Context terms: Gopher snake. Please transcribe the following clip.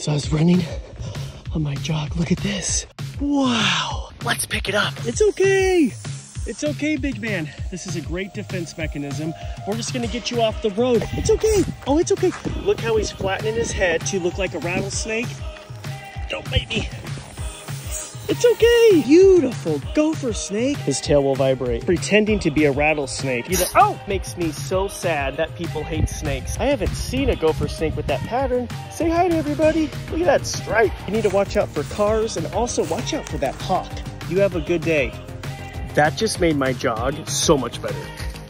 So I was running on my jog. Look at this. Wow. Let's pick it up. It's okay. It's okay, big man. This is a great defense mechanism. We're just gonna get you off the road. It's okay. Oh, it's okay. Look how he's flattening his head to look like a rattlesnake. Don't bite me. It's okay. Beautiful gopher snake. His tail will vibrate. Pretending to be a rattlesnake. Oh, makes me so sad that people hate snakes. I haven't seen a gopher snake with that pattern. Say hi to everybody. Look at that stripe. You need to watch out for cars and also watch out for that hawk. You have a good day. That just made my jog so much better.